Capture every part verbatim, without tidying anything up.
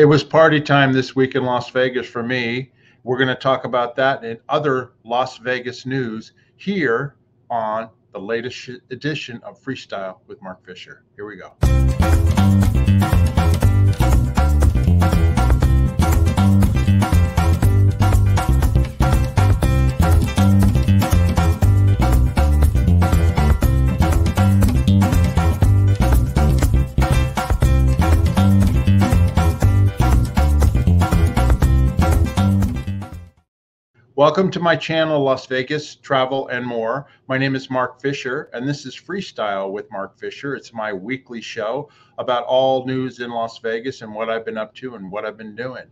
It was party time this week in Las Vegas for me. We're going to talk about that and other Las Vegas news here on the latest edition of Freestyle with Mark Fisher. Here we go. Welcome to my channel, Las Vegas Travel and More. My name is Mark Fisher, and this is Freestyle with Mark Fisher. It's my weekly show about all news in Las Vegas and what I've been up to and what I've been doing.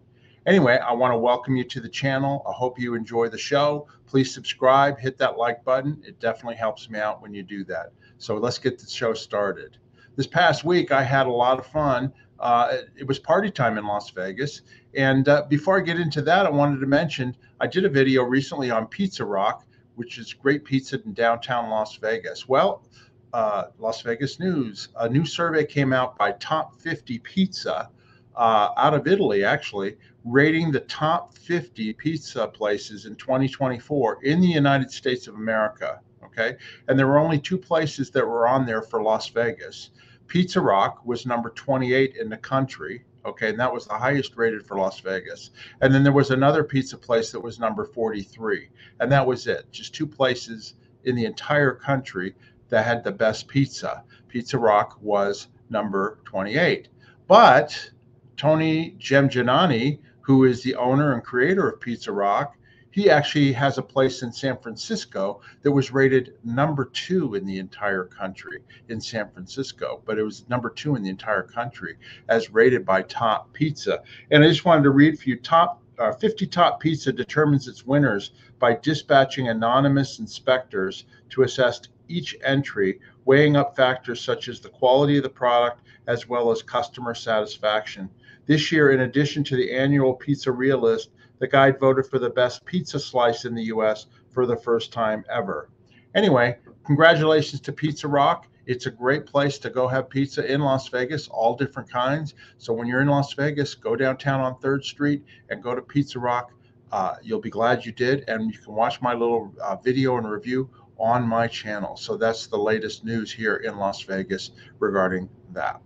Anyway, I want to welcome you to the channel. I hope you enjoy the show. Please subscribe, hit that like button. It definitely helps me out when you do that. So let's get the show started. This past week, I had a lot of fun. Uh, it, it was party time in Las Vegas. And uh, before I get into that, I wanted to mention I did a video recently on Pizza Rock, which is great pizza in downtown Las Vegas. Well, uh, Las Vegas news, a new survey came out by Top fifty Pizza uh, out of Italy, actually, rating the top fifty pizza places in twenty twenty-four in the United States of America. Okay. And there were only two places that were on there for Las Vegas. Pizza Rock was number twenty-eight in the country, okay, and that was the highest rated for Las Vegas. And then there was another pizza place that was number forty-three, and that was it. Just two places in the entire country that had the best pizza. Pizza Rock was number twenty-eight. But Tony Gemignani, who is the owner and creator of Pizza Rock, he actually has a place in San Francisco that was rated number two in the entire country in San Francisco, but it was number two in the entire country as rated by Top Pizza. And I just wanted to read for you, top uh, fifty Top Pizza determines its winners by dispatching anonymous inspectors to assess each entry, weighing up factors such as the quality of the product as well as customer satisfaction. This year, in addition to the annual Pizza Realist, the guide voted for the best pizza slice in the U S for the first time ever. Anyway, congratulations to Pizza Rock. It's a great place to go have pizza in Las Vegas, all different kinds. So when you're in Las Vegas, go downtown on third street and go to Pizza Rock. Uh, you'll be glad you did. And you can watch my little uh, video and review on my channel. So that's the latest news here in Las Vegas regarding that.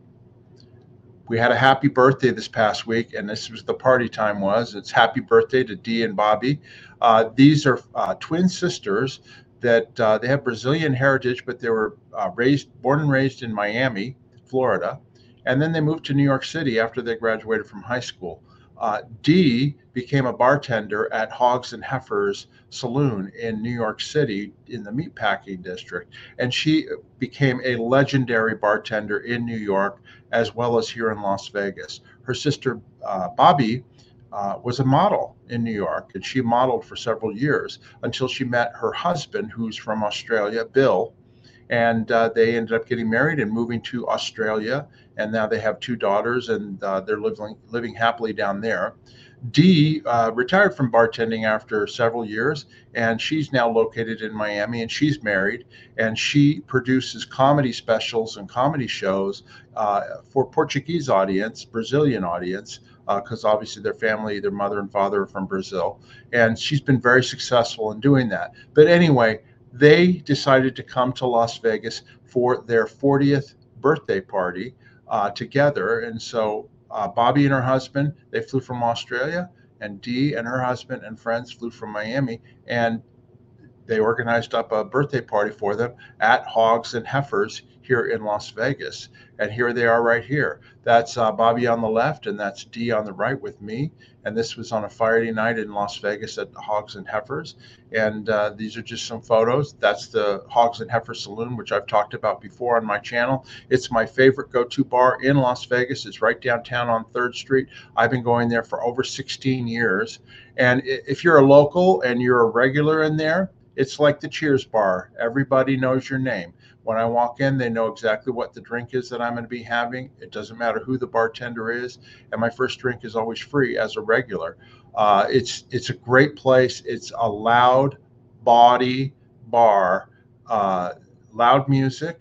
We had a happy birthday this past week, and this was the party time was. It's happy birthday to Dee and Bobby. Uh, these are uh, twin sisters that uh, they have Brazilian heritage, but they were uh, raised, born and raised in Miami, Florida. And then they moved to New York City after they graduated from high school. Uh, Dee became a bartender at Hogs and Heifers Saloon in New York City in the meatpacking district. And she became a legendary bartender in New York as well as here in Las Vegas. Her sister, uh, Bobby, uh, was a model in New York, and she modeled for several years until she met her husband, who's from Australia, Bill. And uh, they ended up getting married and moving to Australia. And now they have two daughters, and uh, they're living, living happily down there. Dee uh, retired from bartending after several years, and she's now located in Miami, and she's married, and she produces comedy specials and comedy shows uh, for Portuguese audience, Brazilian audience, because uh, obviously their family, their mother and father are from Brazil, and she's been very successful in doing that. But anyway, they decided to come to Las Vegas for their fortieth birthday party uh, together, and so Uh, Bobby and her husband, they flew from Australia, and Dee and her husband and friends flew from Miami, and they organized up a birthday party for them at Hogs and Heifers here in Las Vegas. And here they are right here. That's uh, Bobby on the left, and that's Dee on the right with me. And this was on a Friday night in Las Vegas at the Hogs and Heifers. And uh, these are just some photos. That's the Hogs and Heifers Saloon, which I've talked about before on my channel. It's my favorite go-to bar in Las Vegas. It's right downtown on third street. I've been going there for over sixteen years. And if you're a local and you're a regular in there, it's like the Cheers bar. Everybody knows your name. When I walk in, they know exactly what the drink is that I'm going to be having. It doesn't matter who the bartender is. And my first drink is always free as a regular. Uh, it's it's a great place. It's a loud body bar, uh, loud music.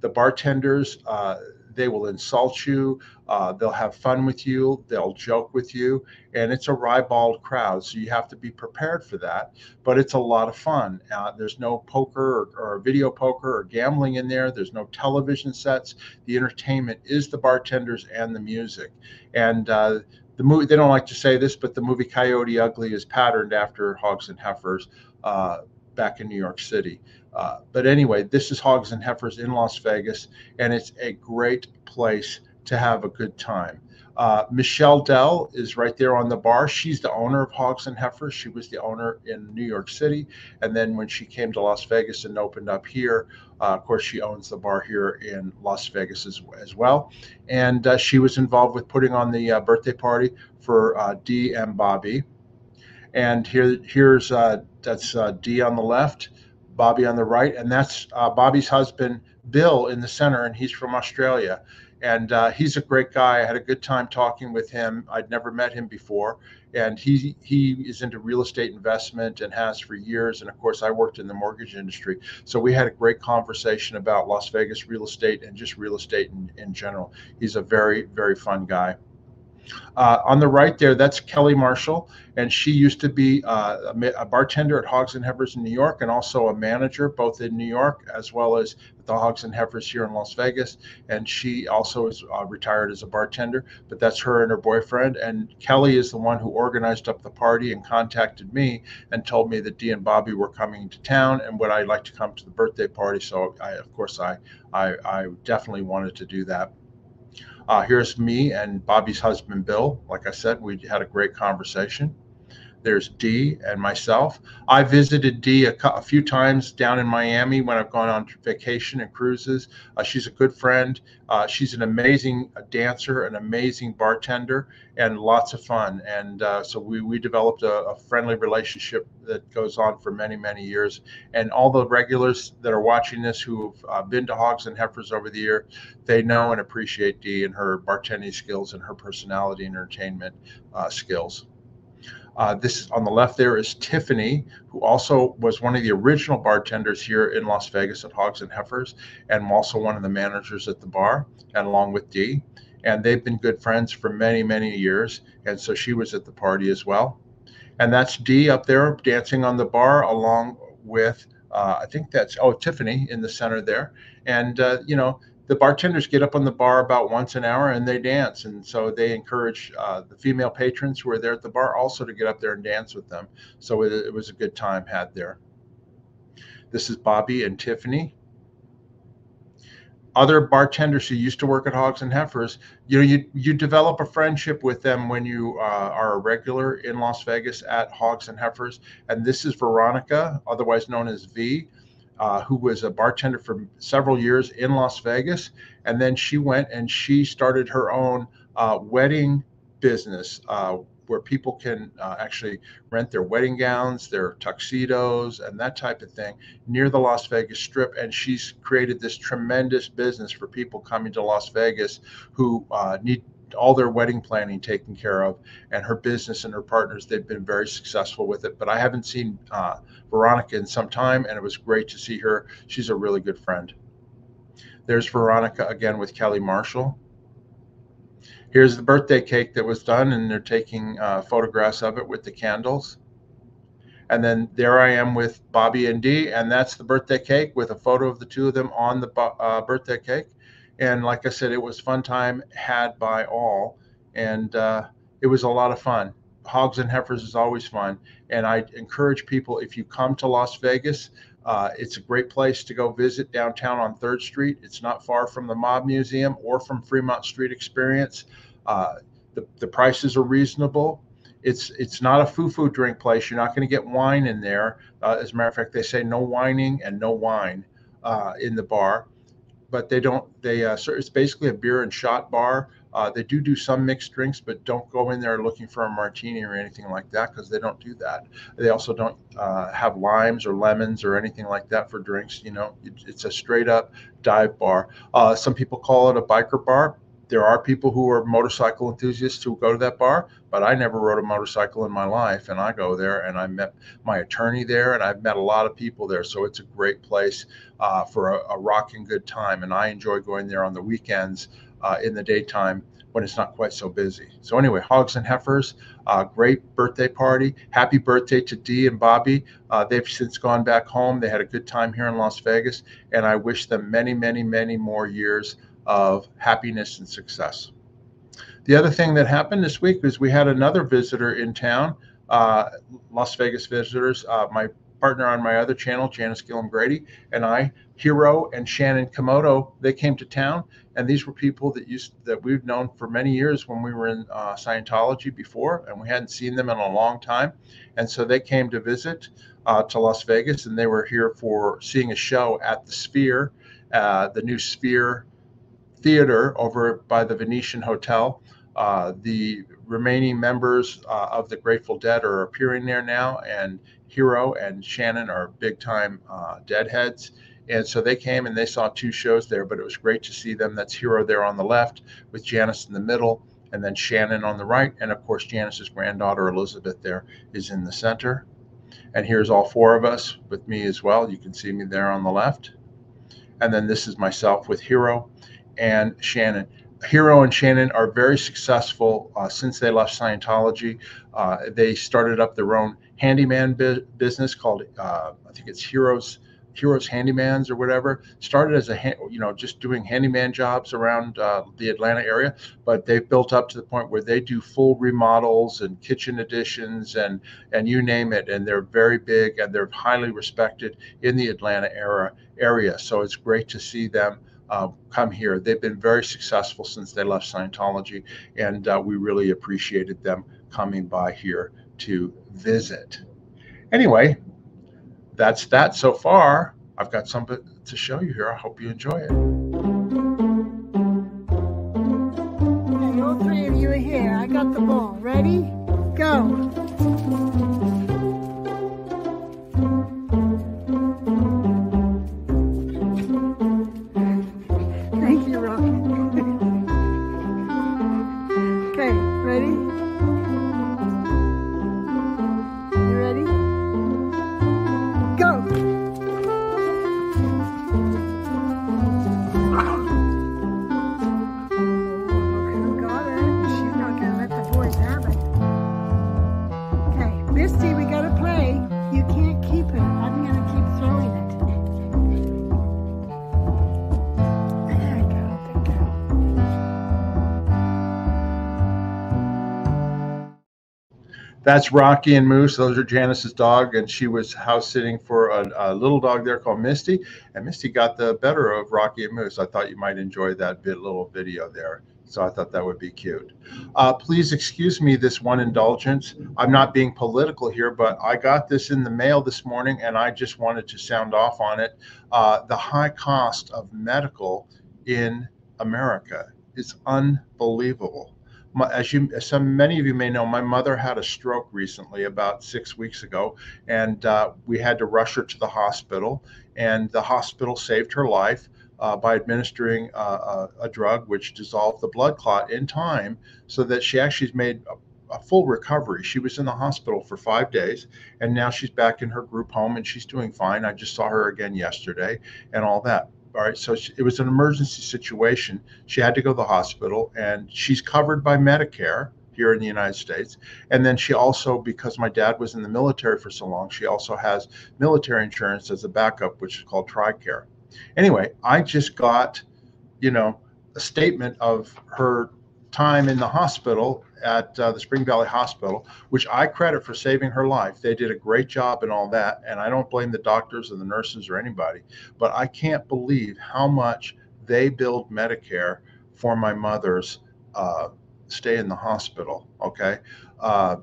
The bartenders, uh, They will insult you. Uh, they'll have fun with you. They'll joke with you. And it's a ribald crowd, so you have to be prepared for that. But it's a lot of fun. Uh, there's no poker or, or video poker or gambling in there. There's no television sets. The entertainment is the bartenders and the music. And uh, the movie, they don't like to say this, but the movie Coyote Ugly is patterned after Hogs and Heifers uh, back in New York City. Uh, but anyway, this is Hogs and Heifers in Las Vegas, and it's a great place to have a good time. Uh, Michelle Dell is right there on the bar. She's the owner of Hogs and Heifers. She was the owner in New York City. And then when she came to Las Vegas and opened up here, uh, of course, she owns the bar here in Las Vegas as, as well. And uh, she was involved with putting on the uh, birthday party for uh, Dee and Bobby. And here, here's uh, that's uh, Dee on the left, Bobby on the right. And that's uh, Bobby's husband, Bill, in the center. And he's from Australia. And uh, he's a great guy. I had a good time talking with him. I'd never met him before. And he he is into real estate investment and has for years. And of course, I worked in the mortgage industry. So we had a great conversation about Las Vegas real estate and just real estate in, in general. He's a very, very fun guy. Uh, on the right there, that's Kelly Marshall, and she used to be uh, a, a bartender at Hogs and Heifers in New York, and also a manager both in New York as well as the Hogs and Heifers here in Las Vegas. And she also is uh, retired as a bartender, but that's her and her boyfriend. And Kelly is the one who organized up the party and contacted me and told me that Dee and Bobby were coming to town and would I like to come to the birthday party. So I, of course, I, I, I definitely wanted to do that. Uh, here's me and Bobby's husband, Bill. Like I said, we had a great conversation. There's Dee and myself. I visited Dee a, a few times down in Miami when I've gone on vacation and cruises. Uh, she's a good friend. Uh, she's an amazing dancer, an amazing bartender, and lots of fun. And uh, so we, we developed a, a friendly relationship that goes on for many, many years. And all the regulars that are watching this who've uh, been to Hogs and Heifers over the year, they know and appreciate Dee and her bartending skills and her personality and entertainment uh, skills. Uh, this on the left there is Tiffany, who also was one of the original bartenders here in Las Vegas at Hogs and Heifers, and also one of the managers at the bar, and along with Dee. And they've been good friends for many, many years. And so she was at the party as well. And that's Dee up there dancing on the bar along with, uh, I think that's, oh, Tiffany in the center there. And, uh, you know, the bartenders get up on the bar about once an hour and they dance. And so they encourage uh, the female patrons who are there at the bar also to get up there and dance with them. So it, it was a good time had there. This is Bobby and Tiffany. Other bartenders who used to work at Hogs and Heifers, you know, you, you develop a friendship with them when you uh, are a regular in Las Vegas at Hogs and Heifers. And this is Veronica, otherwise known as V. Uh, who was a bartender for several years in Las Vegas. And then she went and she started her own uh, wedding business uh, where people can uh, actually rent their wedding gowns, their tuxedos, and that type of thing near the Las Vegas Strip. And she's created this tremendous business for people coming to Las Vegas who uh, need all their wedding planning taken care of, and her business and her partners, they've been very successful with it. But I haven't seen uh, Veronica in some time, and it was great to see her. She's a really good friend. There's Veronica again with Kelly Marshall. Here's the birthday cake that was done, and they're taking uh, photographs of it with the candles. And then there I am with Bobby and Dee, and that's the birthday cake with a photo of the two of them on the uh, birthday cake. And like I said, it was fun time had by all. And uh, it was a lot of fun. Hogs and Heifers is always fun. And I encourage people, if you come to Las Vegas, uh, it's a great place to go visit downtown on third street. It's not far from the Mob Museum or from Fremont Street Experience. Uh, the, the prices are reasonable. It's, it's not a foo-foo drink place. You're not going to get wine in there. Uh, as a matter of fact, they say no whining and no wine uh, in the bar. But they don't, they, uh, so it's basically a beer and shot bar. Uh, they do do some mixed drinks, but don't go in there looking for a martini or anything like that, because they don't do that. They also don't uh, have limes or lemons or anything like that for drinks. You know, it, it's a straight up dive bar. Uh, some people call it a biker bar. There are people who are motorcycle enthusiasts who go to that bar, but I never rode a motorcycle in my life. And I go there, and I met my attorney there, and I've met a lot of people there. So it's a great place uh, for a, a rocking good time. And I enjoy going there on the weekends uh, in the daytime when it's not quite so busy. So anyway, Hogs and Heifers, uh, great birthday party. Happy birthday to Dee and Bobby. Uh, they've since gone back home. They had a good time here in Las Vegas, and I wish them many, many, many more years of happiness and success. The other thing that happened this week is we had another visitor in town, uh, Las Vegas visitors. Uh, my partner on my other channel, Janis Gillham Grady, and I, Hiro and Shannon Komodo, they came to town, and these were people that used that we've known for many years when we were in uh, Scientology before, and we hadn't seen them in a long time, and so they came to visit uh, to Las Vegas, and they were here for seeing a show at the Sphere, uh, the new Sphere theater over by the Venetian Hotel. Uh, the remaining members uh, of the Grateful Dead are appearing there now, and Hiro and Shannon are big-time uh, Deadheads, and so they came and they saw two shows there, but it was great to see them. That's Hiro there on the left with Janis in the middle, and then Shannon on the right, and of course Janis's granddaughter Elizabeth there is in the center. And here's all four of us with me as well. You can see me there on the left, and then this is myself with Hiro and Shannon. Hiro and Shannon are very successful uh, since they left Scientology. Uh, they started up their own handyman bu business called, uh, I think it's Hiro's, Hiro's Handymans or whatever. Started as a, you know, just doing handyman jobs around uh, the Atlanta area, but they've built up to the point where they do full remodels and kitchen additions and, and you name it. And they're very big and they're highly respected in the Atlanta era area. So it's great to see them Uh, come here. They've been very successful since they left Scientology, and uh, we really appreciated them coming by here to visit. Anyway, that's that so far. I've got something to show you here. I hope you enjoy it. Okay, all three of you are here. I got the ball. Ready? Go. That's Rocky and Moose. Those are Janis's dog, and she was house sitting for a, a little dog there called Misty, and Misty got the better of Rocky and Moose. I thought you might enjoy that bit, little video there, so I thought that would be cute. Uh, please excuse me this one indulgence. I'm not being political here, but I got this in the mail this morning, and I just wanted to sound off on it. Uh, the high cost of medical in America is unbelievable. As you, as some, many of you may know, my mother had a stroke recently about six weeks ago, and uh, we had to rush her to the hospital, and the hospital saved her life uh, by administering uh, a, a drug which dissolved the blood clot in time so that she actually made a, a full recovery. She was in the hospital for five days, and now she's back in her group home, and she's doing fine. I just saw her again yesterday and all that. All right, so it was an emergency situation. She had to go to the hospital, and she's covered by Medicare here in the United States. And then she also, because my dad was in the military for so long, she also has military insurance as a backup, which is called TRICARE. Anyway, I just got, you know, a statement of her time in the hospital at uh, the Spring Valley Hospital, which I credit for saving her life. They did a great job and all that, and I don't blame the doctors or the nurses or anybody, but I can't believe how much they billed Medicare for my mother's uh, stay in the hospital, okay? Uh,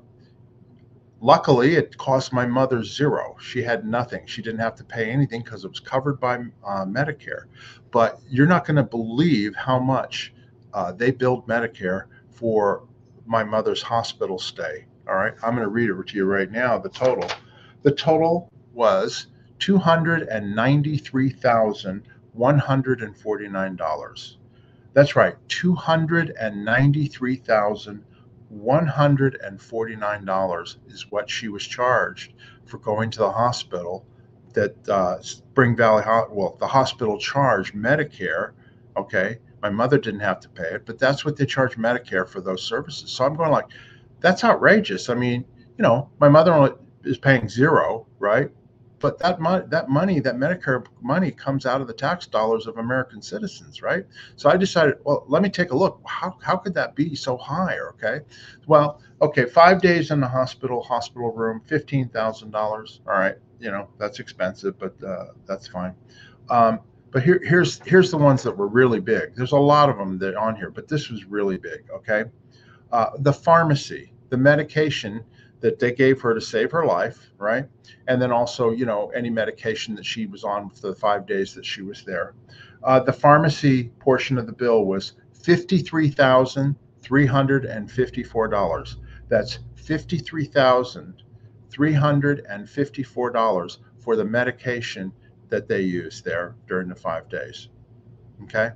luckily, it cost my mother zero. She had nothing. She didn't have to pay anything because it was covered by uh, Medicare, but you're not gonna believe how much uh, they billed Medicare for my mother's hospital stay. All right, I'm going to read it to you right now. The total, the total was two hundred and ninety-three thousand one hundred and forty-nine dollars. That's right, two hundred and ninety-three thousand one hundred and forty-nine dollars is what she was charged for going to the hospital. That uh, Spring Valley, well, the hospital charged Medicare. Okay, My mother didn't have to pay it, but that's what they charge Medicare for those services. So I'm going like, that's outrageous. I mean, you know, my mother only is paying zero, right? But that money, that money, that Medicare money comes out of the tax dollars of American citizens, right? So I decided, well, let me take a look. How, how could that be so high, okay? Well, okay, five days in the hospital, hospital room, fifteen thousand dollars. All right, you know, that's expensive, but uh, that's fine. Um, but here, here's, here's the ones that were really big. There's a lot of them that are on here, but this was really big, okay? Uh, the pharmacy, the medication that they gave her to save her life, right? And then also, you know, any medication that she was on for the five days that she was there. Uh, the pharmacy portion of the bill was fifty-three thousand three hundred fifty-four dollars. That's fifty-three thousand three hundred fifty-four dollars for the medication that they used there during the five days, okay?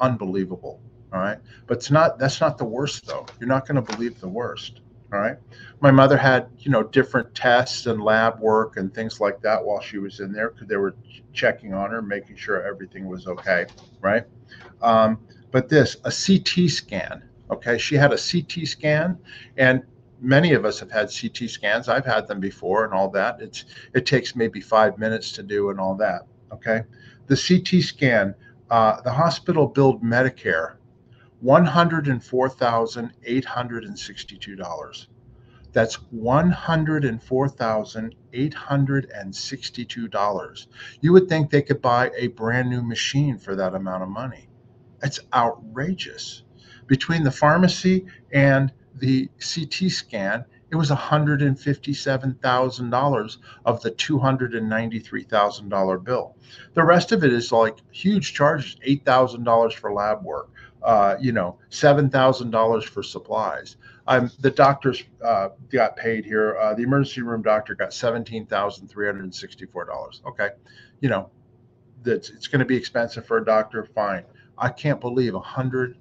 Unbelievable, all right? But it's not, that's not the worst though. You're not gonna believe the worst. All right. My mother had, you know, different tests and lab work and things like that while she was in there because they were checking on her, making sure everything was okay. Right. Um, but this, a C T scan. Okay. She had a C T scan, and many of us have had C T scans. I've had them before and all that. It's, it takes maybe five minutes to do and all that. Okay. The C T scan, uh, the hospital billed Medicare one hundred four thousand eight hundred sixty-two dollars. That's one hundred four thousand eight hundred sixty-two dollars. You would think they could buy a brand new machine for that amount of money. It's outrageous. Between the pharmacy and the C T scan, it was one hundred fifty-seven thousand dollars of the two hundred ninety-three thousand dollars bill. The rest of it is like huge charges, eight thousand dollars for lab work. Uh, you know, seven thousand dollars for supplies. Um, the doctors uh, got paid here. Uh, the emergency room doctor got seventeen thousand three hundred sixty-four dollars. Okay. You know, that's, it's going to be expensive for a doctor. Fine. I can't believe one hundred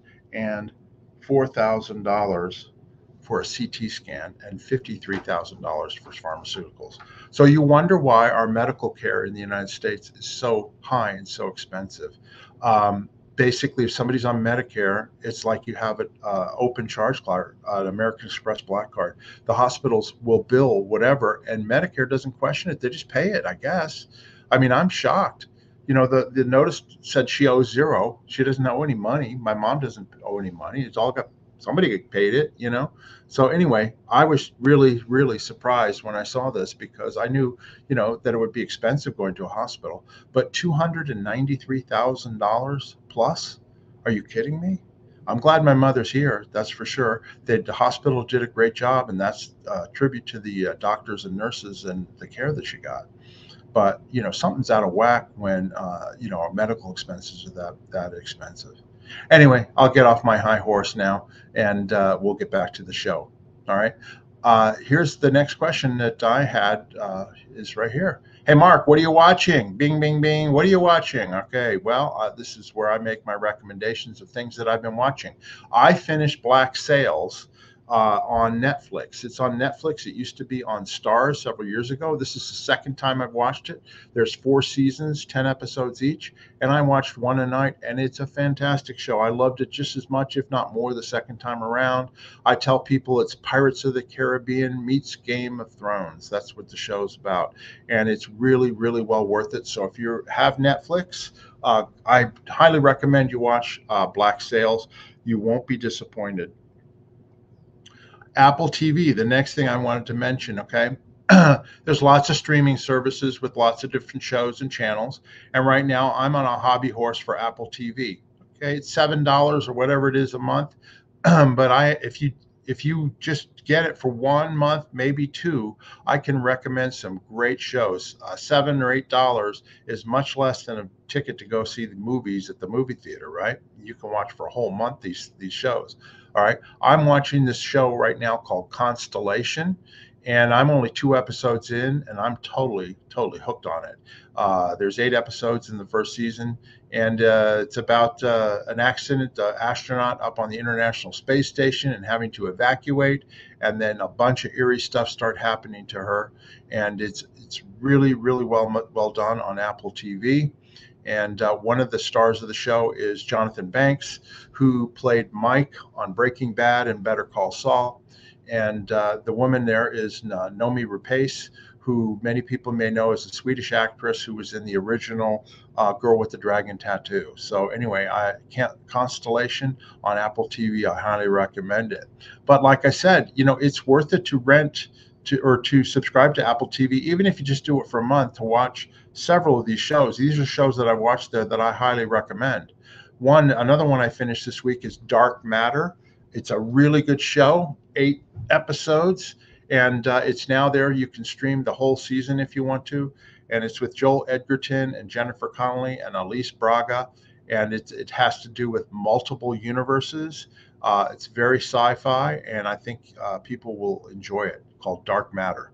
four thousand dollars for a C T scan and fifty-three thousand dollars for pharmaceuticals. So you wonder why our medical care in the United States is so high and so expensive. Um, Basically, if somebody's on Medicare, it's like you have an uh, open charge card, an American Express Black Card. The hospitals will bill whatever, and Medicare doesn't question it. They just pay it, I guess. I mean, I'm shocked. You know, the, the notice said she owes zero. She doesn't owe any money. My mom doesn't owe any money. It's all got, somebody paid it, you know? So anyway, I was really, really surprised when I saw this because I knew, you know, that it would be expensive going to a hospital, but two hundred ninety-three thousand dollars plus? Are you kidding me? I'm glad my mother's here. That's for sure. They, the hospital did a great job, and that's a tribute to the uh, doctors and nurses and the care that she got. But, you know, something's out of whack when, uh, you know, our medical expenses are that, that expensive. Anyway, I'll get off my high horse now, and uh, we'll get back to the show. All right. Uh, here's the next question that I had uh, is right here. Hey, Mark, what are you watching? Bing, bing, bing. What are you watching? Okay, well, uh, this is where I make my recommendations of things that I've been watching. I finished Black Sails uh, on Netflix. It's on Netflix. It used to be on Starz several years ago. This is the second time I've watched it. There's four seasons, ten episodes each, and I watched one a night, and it's a fantastic show. I loved it just as much, if not more, the second time around. I tell people it's Pirates of the Caribbean meets Game of Thrones. That's what the show's about, and it's really, really well worth it. So if you have Netflix, uh, I highly recommend you watch uh, Black Sails. You won't be disappointed. Apple T V, the next thing I wanted to mention, okay? There's lots of streaming services with lots of different shows and channels. And right now I'm on a hobby horse for Apple T V. Okay, it's seven dollars or whatever it is a month. But I, if you if you just get it for one month, maybe two, I can recommend some great shows. Uh, seven or eight dollars is much less than a ticket to go see the movies at the movie theater, right? You can watch for a whole month these these shows. All right, I'm watching this show right now called Constellation, and I'm only two episodes in, and I'm totally, totally hooked on it. Uh, there's eight episodes in the first season, and uh, it's about uh, an accident, uh, astronaut up on the International Space Station and having to evacuate, and then a bunch of eerie stuff start happening to her, and it's it's really, really well well done on Apple T V. And uh, one of the stars of the show is Jonathan Banks, who played Mike on Breaking Bad and Better Call Saul. And uh, the woman there is uh, Noomi Rapace, who many people may know as a Swedish actress who was in the original uh, Girl with the Dragon Tattoo. So anyway, I can't Constellation on Apple T V. I highly recommend it. But like I said, you know, it's worth it to rent to or to subscribe to Apple T V, even if you just do it for a month, to watch several of these shows. These are shows that I watched there that I highly recommend. One, another one I finished this week is Dark Matter. It's a really good show, eight episodes. And uh, it's now there. You can stream the whole season if you want to. And it's with Joel Edgerton and Jennifer Connelly and Elise Braga. And it, it has to do with multiple universes. Uh, it's very sci-fi, and I think uh, people will enjoy it, called Dark Matter.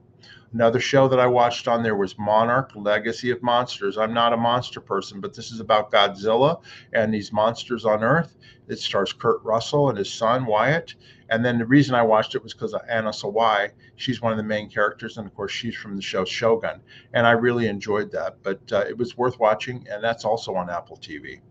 Another show that I watched on there was Monarch, Legacy of Monsters. I'm not a monster person, but this is about Godzilla and these monsters on Earth. It stars Kurt Russell and his son, Wyatt. And then the reason I watched it was because of Anna Sawai. She's one of the main characters, and of course, she's from the show Shogun. And I really enjoyed that, but uh, it was worth watching, and that's also on Apple T V.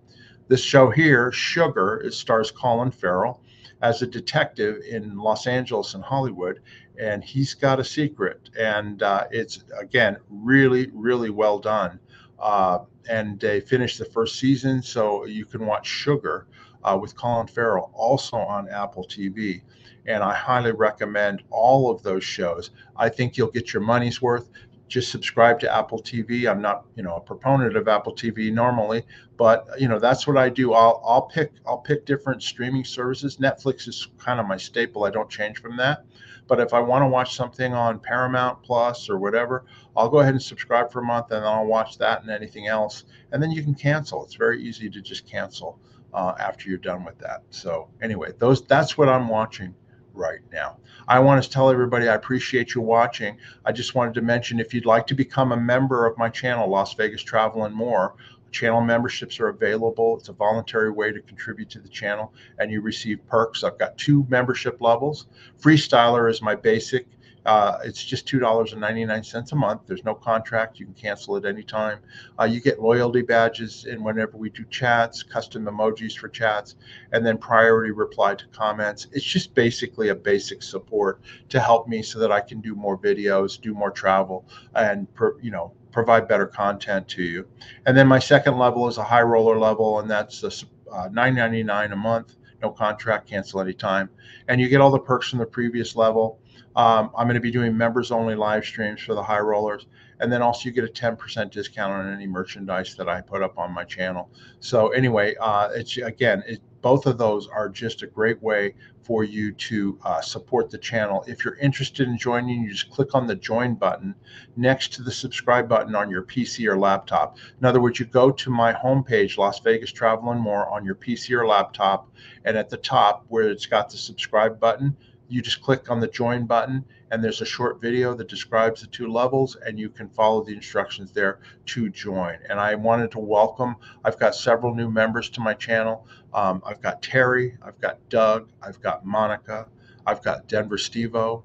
This show here, Sugar, it stars Colin Farrell as a detective in Los Angeles and Hollywood, and he's got a secret, and uh, it's, again, really, really well done. Uh, and they finished the first season, so you can watch Sugar uh, with Colin Farrell, also on Apple T V. And I highly recommend all of those shows. I think you'll get your money's worth. Just subscribe to Apple T V. I'm not, you know, a proponent of Apple T V normally, but you know, that's what I do. I'll, I'll pick, I'll pick different streaming services. Netflix is kind of my staple. I don't change from that. But if I want to watch something on Paramount Plus or whatever, I'll go ahead and subscribe for a month, and I'll watch that and anything else. And then you can cancel. It's very easy to just cancel uh, after you're done with that. So anyway, those, that's what I'm watching right now. I want to tell everybody I appreciate you watching. I just wanted to mention, if you'd like to become a member of my channel, Las Vegas Travel and More, channel memberships are available. It's a voluntary way to contribute to the channel, and you receive perks. I've got two membership levels. Freestyler is my basic. Uh, it's just two dollars and ninety-nine cents a month. There's no contract. You can cancel at any time. Uh, you get loyalty badges, and whenever we do chats, custom emojis for chats, and then priority reply to comments. It's just basically a basic support to help me so that I can do more videos, do more travel, and per, you know, provide better content to you. And then my second level is a high roller level, and that's a, uh, nine ninety-nine a month. No contract, cancel anytime. And you get all the perks from the previous level. Um, I'm going to be doing members only live streams for the high rollers. And then also you get a ten percent discount on any merchandise that I put up on my channel. So anyway, uh, it's again, it, both of those are just a great way for you to uh, support the channel. If you're interested in joining, you just click on the join button next to the subscribe button on your P C or laptop. In other words, you go to my homepage, Las Vegas Travel and More, on your P C or laptop. And at the top where it's got the subscribe button, you just click on the join button, and there's a short video that describes the two levels, and you can follow the instructions there to join. And I wanted to welcome, I've got several new members to my channel. Um, I've got Terry, I've got Doug, I've got Monica, I've got Denver Stevo,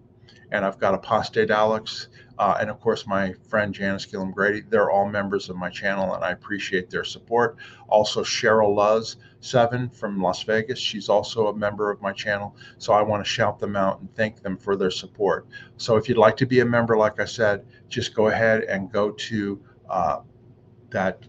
and I've got Apostate Alex, uh, and of course my friend Janis Gillham Grady. They're all members of my channel, and I appreciate their support. Also Cheryl Luz, Seven from Las Vegas. She's also a member of my channel, so I want to shout them out and thank them for their support. So if you'd like to be a member, like I said, just go ahead and go to uh, that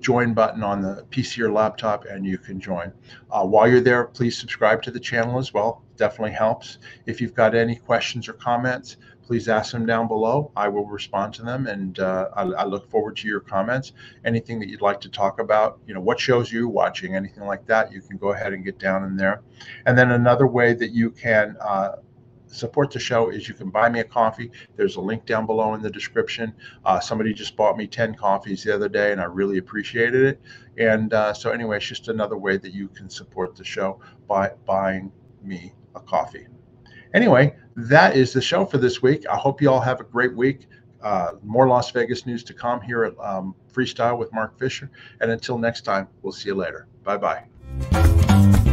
join button on the P C or laptop, and you can join. Uh, while you're there, please subscribe to the channel as well. It definitely helps. If you've got any questions or comments, please ask them down below. I will respond to them, and uh, I, I look forward to your comments. Anything that you'd like to talk about, you know, what shows you're watching, anything like that, you can go ahead and get down in there. And then another way that you can uh, support the show is you can buy me a coffee. There's a link down below in the description. Uh, somebody just bought me ten coffees the other day, and I really appreciated it. And uh, so anyway, it's just another way that you can support the show by buying me a coffee. Anyway, that is the show for this week. I hope you all have a great week. Uh, more Las Vegas news to come here at um, Freestyle with Mark Fisher. And until next time, we'll see you later. Bye-bye.